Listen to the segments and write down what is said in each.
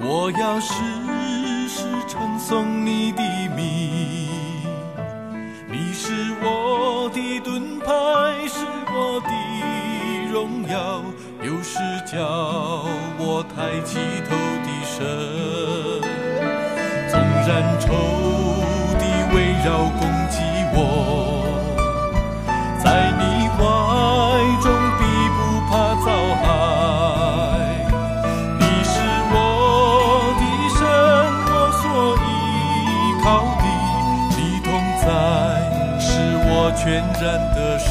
我要时时称颂你的名，你是我的盾牌，是我的荣耀，又是叫我抬起头的神。纵然仇敌围绕攻击我，在你怀中必不怕遭害。你是我的神，我所依靠的，你同在，是我全然的神。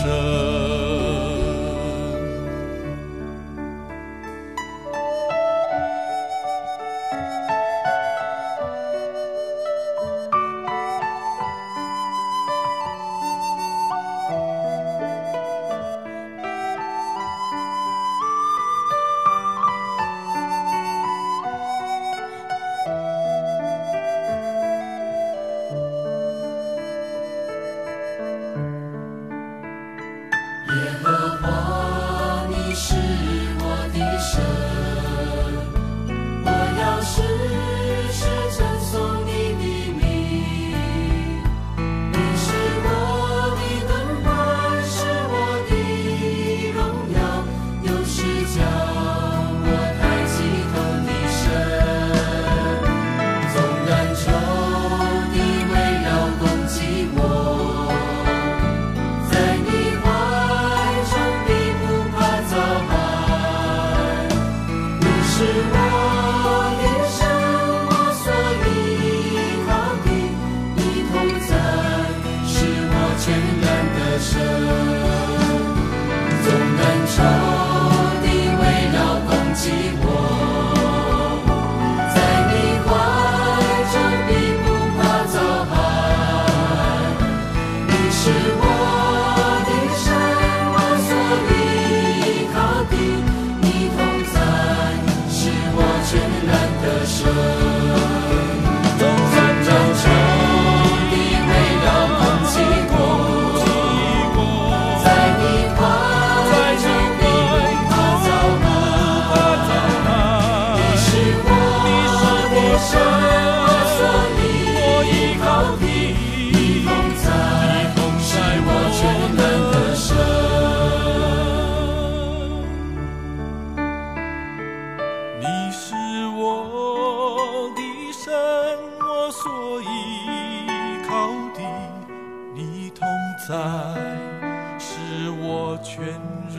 是我全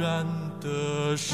然的神。